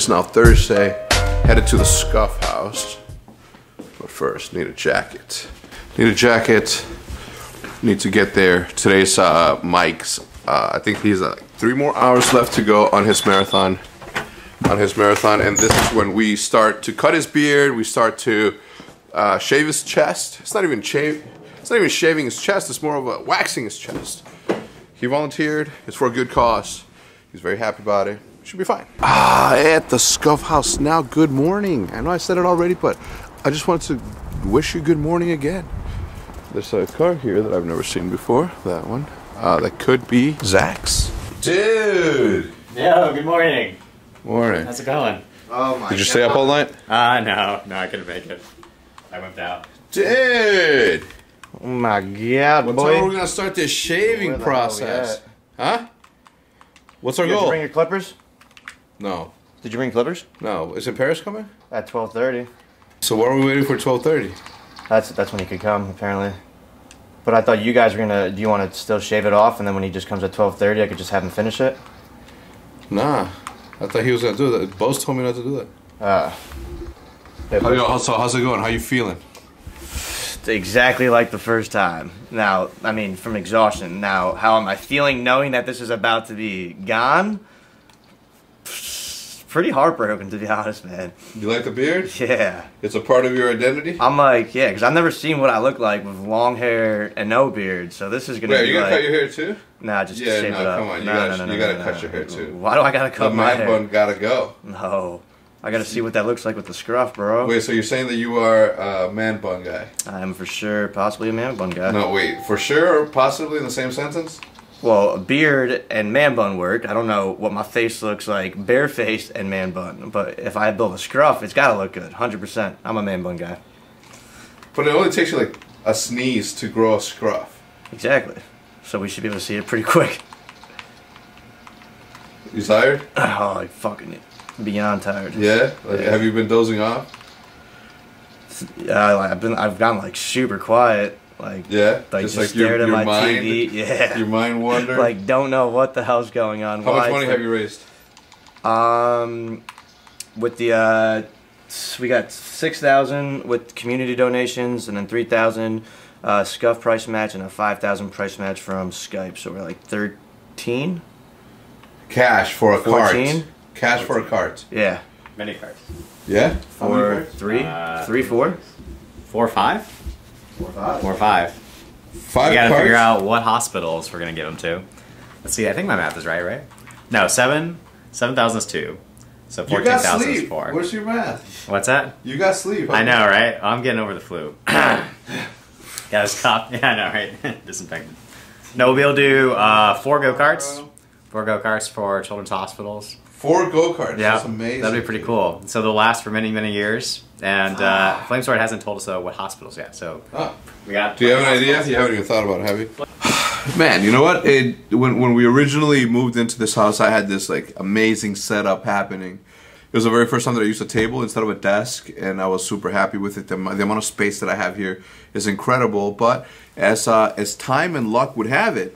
It's now Thursday, headed to the Scuff House. But first, need a jacket. Need to get there. Today's Mike's. I think he's like 3 more hours left to go on his marathon. And this is when we start to cut his beard. We start to shave his chest. It's not even shave. It's not even shaving his chest. It's more of a waxing his chest. He volunteered. It's for a good cause. He's very happy about it. Should be fine. At the Scuff House now. Good morning. I know I said it already, but I just wanted to wish you good morning again. There's a car here that I've never seen before. That one. That could be Zach's. Dude. Yo. Good morning. Morning. How's it going? Oh my God. Did you stay up all night? No, I couldn't make it. I went out. Dude. Oh my God, boy. What time are we gonna start this shaving process? Huh? What's our goal? Did you bring your clippers? No. Did you bring clippers? No. Isn't Paris coming? At 12:30. So why are we waiting for 12:30? That's when he could come, apparently. But I thought you guys were gonna. Do you want to still shave it off, and then when he just comes at 12:30, I could just have him finish it? Nah, I thought he was gonna do that. Boze told me not to do that. So how's it going? How you feeling? Exactly like the first time. Now, I mean, from exhaustion. Now, how am I feeling knowing that this is about to be gone? Pretty heartbroken, to be honest, man. You like the beard? Yeah. It's a part of your identity? I'm like, yeah, because I've never seen what I look like with long hair and no beard, so this is going to be like... Wait, are you going to cut your hair too? Nah, just shave it up. Come on, you got to cut your hair too. Why do I got to cut my hair? The man bun got to go. No. I gotta see what that looks like with the scruff, bro. Wait, so you're saying that you are a man bun guy? I am for sure, possibly a man bun guy. No, wait, for sure or possibly in the same sentence? Well, a beard and man bun work. I don't know what my face looks like, barefaced and man bun. But if I build a scruff, it's gotta look good, 100%. I'm a man bun guy. But it only takes you like a sneeze to grow a scruff. Exactly. So we should be able to see it pretty quick. You tired? Oh, I fucking... beyond tired. Yeah? Like, yeah. Have you been dozing off? I've gone like super quiet. Like, yeah? Like just like stared at my mind, TV. Yeah. Your mind wandered? Like don't know what the hell's going on. How much money have you raised? With the we got 6,000 with community donations and then 3,000 Scuff price match and a 5,000 price match from Skype. So we're like 13 cash for a 14? Cart. Cash for a cart. Yeah. Many carts. Yeah? Four, three, three, four. Four, five? 4 5. 4 5. 5 carts. We gotta figure out what hospitals we're gonna give them to. Let's see, I think my math is right, right? No, 7,000 is 2. So 14,000 is 4. Where's your math? What's that? You got sleep. I know, right? I'm getting over the flu. Guys, cop. Yeah, I know, right? Disinfected. No, we'll do 4 go-karts. 4 go-karts for children's hospitals. 4 go-karts, yeah, that's amazing. That'd be pretty cool. So they'll last for many, many years. And Flamesword hasn't told us what hospitals yet, so we got... Do you have an idea? You haven't even thought about it, have you? Man, you know what? When we originally moved into this house, I had this like amazing setup happening. It was the very first time that I used a table instead of a desk, and I was super happy with it. The amount of space that I have here is incredible, but as time and luck would have it,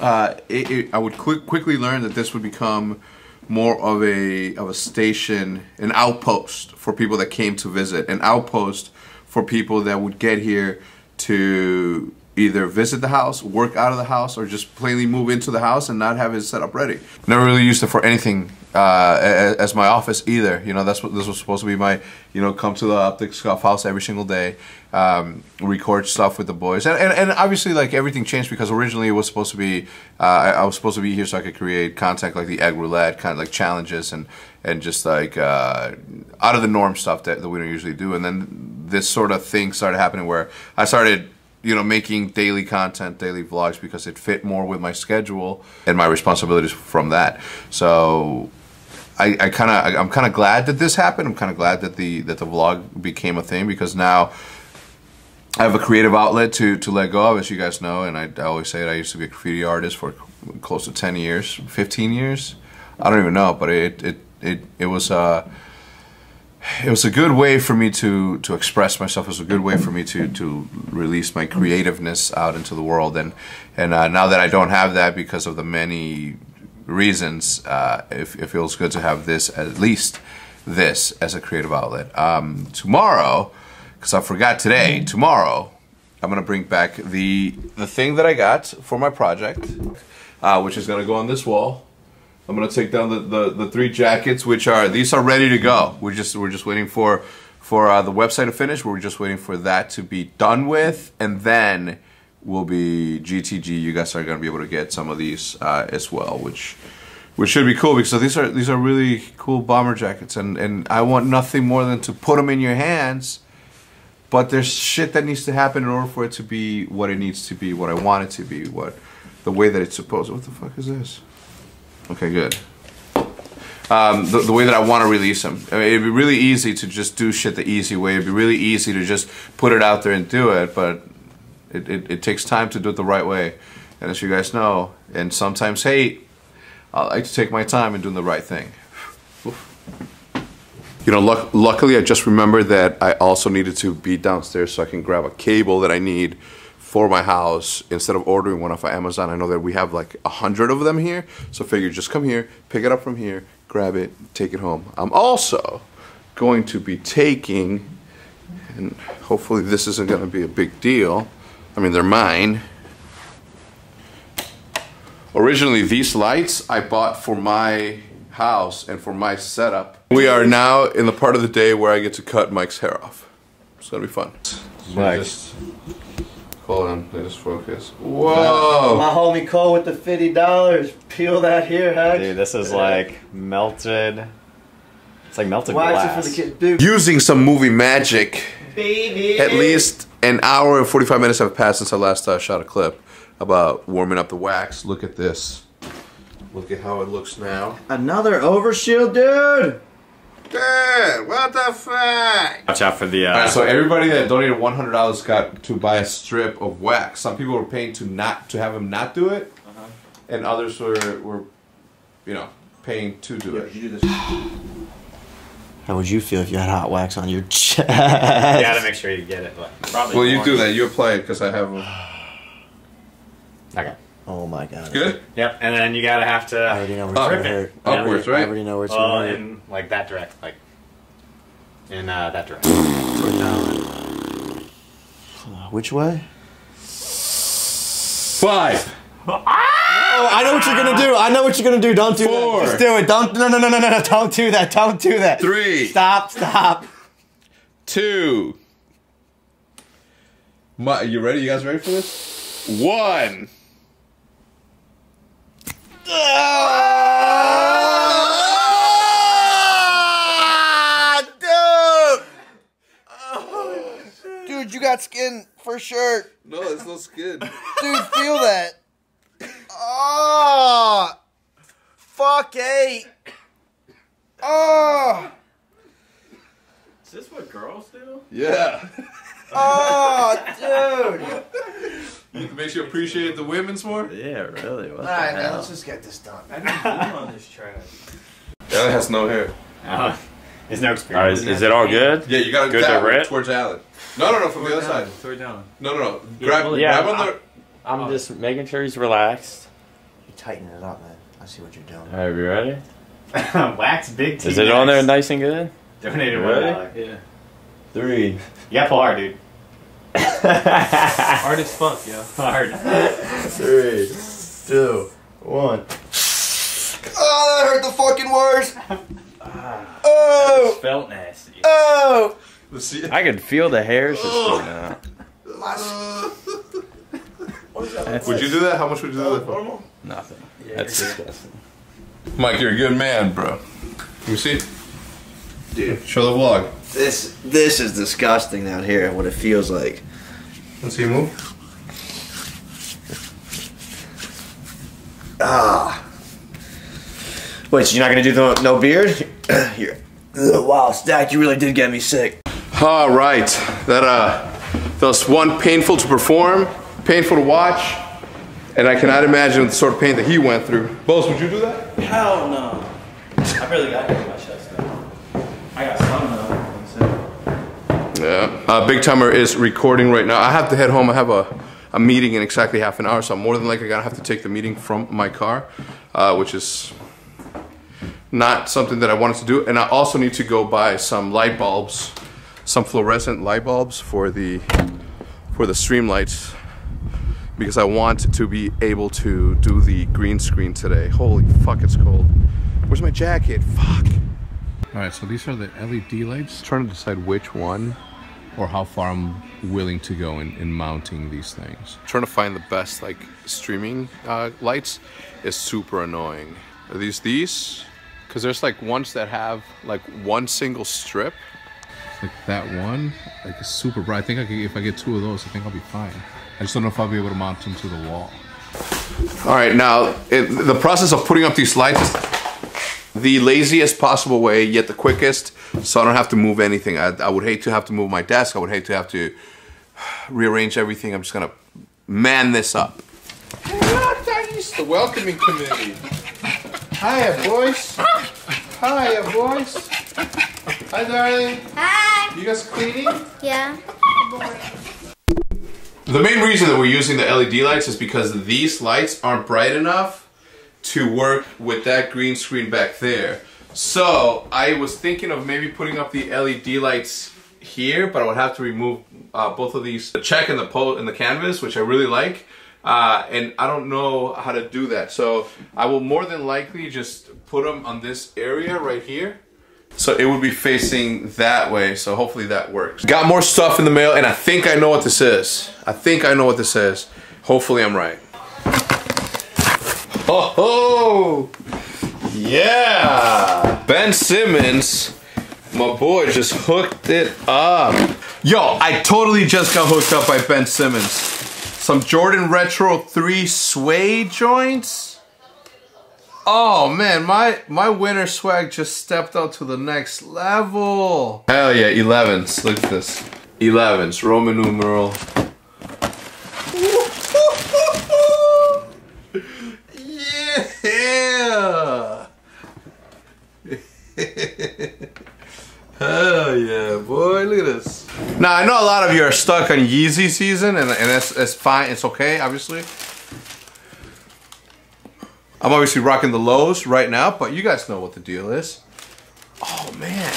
I would quickly learn that this would become more of a station, an outpost for people that came to visit, an outpost for people that would get here to either visit the house, work out of the house, or just plainly move into the house and not have it set up ready. Never really used it for anything as my office either. You know, that's what this was supposed to be. My, you know, come to the Scuff House every single day, record stuff with the boys, and obviously like everything changed because originally it was supposed to be I was supposed to be here so I could create content like the egg roulette kind of like challenges and just like out of the norm stuff that we don't usually do. And then this sort of thing started happening where I started, you know, making daily content, daily vlogs because it fit more with my schedule and my responsibilities from that. So I'm kind of glad that this happened. I'm kind of glad that the vlog became a thing because now I have a creative outlet to let go of, as you guys know. And I always say it, I used to be a graffiti artist for close to 10 years, 15 years. I don't even know, but it was it was a good way for me to express myself. It was a good way for me to release my creativeness out into the world. And now that I don't have that because of the many reasons, it feels good to have this, at least this, as a creative outlet. Tomorrow, because I forgot today, tomorrow I'm gonna bring back the thing that I got for my project, which is gonna go on this wall. I'm gonna take down the three jackets, which are, these are ready to go. We're just waiting for the website to finish. We're just waiting for that to be done with, and then will be GTG. You guys are gonna be able to get some of these as well, which should be cool, because these are really cool bomber jackets, and I want nothing more than to put them in your hands. But there's shit that needs to happen in order for it to be what it needs to be, what I want it to be, what the way that it's supposed to. What the fuck is this? Okay, good. The way that I want to release them. I mean, it'd be really easy to just do shit the easy way. It'd be really easy to just put it out there and do it, but it takes time to do it the right way. And as you guys know, and sometimes hate, I like to take my time in doing the right thing. You know, luckily I just remembered that I also needed to be downstairs so I can grab a cable that I need for my house instead of ordering one off of Amazon. I know that we have like 100 of them here, so I figured just come here, pick it up from here, grab it, take it home. I'm also going to be taking, and hopefully this isn't going to be a big deal, I mean, they're mine. Originally these lights I bought for my house and for my setup. We are now in the part of the day where I get to cut Mike's hair off. It's going to be fun. Mike. Hold on, let us focus. Whoa! My homie Cole with the $50. Peel that hair, Hutch. Dude, this is like melted. It's like melted glass. Why is it for the kid? Dude. Using some movie magic. Baby. At least an hour and 45 minutes have passed since I last shot a clip about warming up the wax. Look at this. Look at how it looks now. Another overshield, dude. Dude, what the fuck? Watch out for the. Alright, so everybody that donated $100 got to buy a strip of wax. Some people were paying to have him not do it, and others were, you know, paying to do it. You do this. How would you feel if you had hot wax on your chest? You gotta make sure you get it, but probably. Well, you do that. You apply it because I have. Okay. Oh my god. It's good? Yep, and then you gotta have to. I already know where it's gonna hurt. Upwards, right? I already know where it's gonna hurt. In like that direct, like. In that direct. Which way? Five! No, I know what you're gonna do. I know what you're gonna do. Don't do Four. That. Just do it. Don't. No. Don't do that. Don't do that. Three. Stop. Two. You ready? You guys ready for this? One. Dude, you got skin for sure. No, it's no skin. Dude, feel that. Oh, fuck eight. Oh. Is this what girls do? Yeah. Oh, dude. It makes you appreciate the women's more? Yeah, really. All right, man, let's just get this done. I need on this trash. Alan has no hair. There's no experience. Is it all good? Yeah, you got to go towards Alan. No, from the other side. Towards Alan. No. Grab on the... I'm just making sure he's relaxed. You're tightening it up, man. I see what you're doing. All right, you ready? Wax big T-Max. Is it on there nice and good? Donated $1. Yeah. Three. You got to pull hard, dude. Hard as fuck, yo. Hard. 3, 2, 1. Oh, that hurt the fucking worst. Oh. That felt nasty. Oh. I could feel the hairs just coming out. Would you do that? How much would you do that for? Normal? Nothing. Yeah, that's disgusting. Mike, you're a good man, bro. Let me see. Dude, show the vlog. This is disgusting down here, what it feels like. Let's see you move. Ah. Wait, so you're not gonna do the no beard? Here. Wow, Stack, you really did get me sick. All right, that was one painful to perform, painful to watch, and I cannot imagine the sort of pain that he went through. Boze, would you do that? Hell no. I really got it in my chest now. I got some though. Yeah. Big Timer is recording right now. I have to head home. I have a meeting in exactly half an hour, so I'm more than likely gonna have to take the meeting from my car. which is not something that I wanted to do. And I also need to go buy some light bulbs, some fluorescent light bulbs for the stream lights, because I want to be able to do the green screen today. Holy fuck, it's cold. Where's my jacket? Fuck. All right, so these are the LED lights. I'm trying to decide which one or how far I'm willing to go in mounting these things. Trying to find the best like streaming lights is super annoying. Are these? Because there's like ones that have like one single strip. Like that one, like it's super bright. I think I could, if I get two of those, I think I'll be fine. I just don't know if I'll be able to mount them to the wall. All right, now the process of putting up these lights is the laziest possible way, yet the quickest, so I don't have to move anything. I would hate to have to move my desk. I would hate to have to rearrange everything. I'm just gonna man this up. The welcoming committee. Hiya, boys. Hiya, boys. Hi, darling. Hi. You guys cleaning? Yeah. The main reason that we're using the LED lights is because these lights aren't bright enough to work with that green screen back there. So I was thinking of maybe putting up the LED lights here, but I would have to remove both of these, the check and the pole and the canvas, which I really like. And I don't know how to do that. So I will more than likely just put them on this area right here. So it would be facing that way. So hopefully that works. Got more stuff in the mail, and I think I know what this is. I think I know what this is. Hopefully I'm right. Oh, yeah. Ben Simmons, my boy, just hooked it up. Yo, I totally just got hooked up by Ben Simmons. Some Jordan Retro 3 suede joints. Oh man, my winter swag just stepped up to the next level. Hell yeah, 11s, look at this. 11s, Roman numeral. Yeah! Hell yeah, boy, look at this. Now, I know a lot of you are stuck on Yeezy season, and that's fine, it's okay, obviously. I'm obviously rocking the lows right now, but you guys know what the deal is. Oh, man.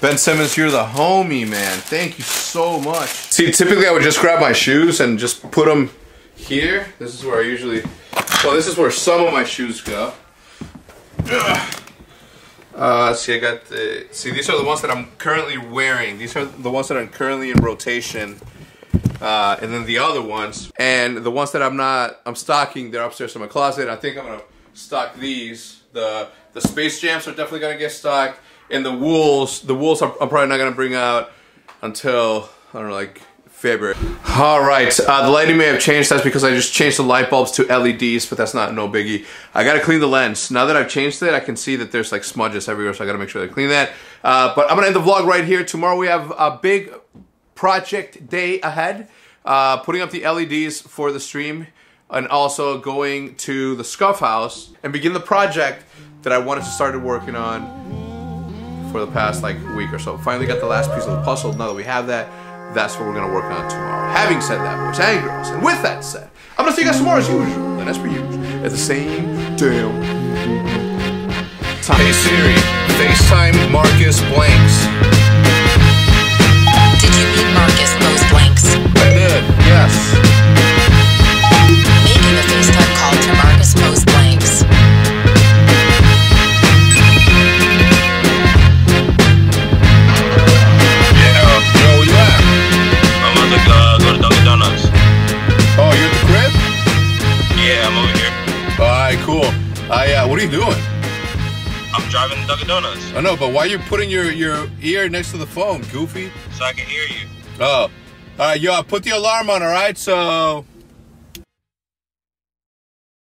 Ben Simmons, you're the homie, man. Thank you so much. See, typically I would just grab my shoes and just put them here. This is where I usually... Well, this is where some of my shoes go. See, I got the... See, these are the ones that I'm currently wearing. These are the ones that I'm currently in rotation. And then the other ones. And the ones that I'm not... I'm stocking, they're upstairs in my closet. I think I'm going to stock these. The Space Jams are definitely going to get stocked. And the wools I'm probably not going to bring out until, I don't know, like... February. All right, the lighting may have changed. That's because I just changed the light bulbs to LEDs, but that's no biggie. I gotta clean the lens. Now that I've changed it, I can see that there's like smudges everywhere, so I gotta make sure that I clean that. But I'm gonna end the vlog right here. Tomorrow we have a big project day ahead. Putting up the LEDs for the stream and also going to the Scuff House and begin the project that I wanted to start working on for the past like week or so. Finally got the last piece of the puzzle. Now that we have that, that's what we're going to work on tomorrow. Having said that, boys and girls, and with that said, I'm going to see you guys tomorrow as usual, and as per usual, at the same damn time. Hey Siri, FaceTime Marcus Blanks. Did you meet Marcus Post Blanks? I did, yes. Making a FaceTime call to Marcus Post Blanks. Oh, you're at the crib? Yeah, I'm over here. Alright, cool. What are you doing? I'm driving the Dunkin' Donuts. I know, but why are you putting your ear next to the phone, goofy? So I can hear you. Oh. Alright, yo, I put the alarm on, alright? So...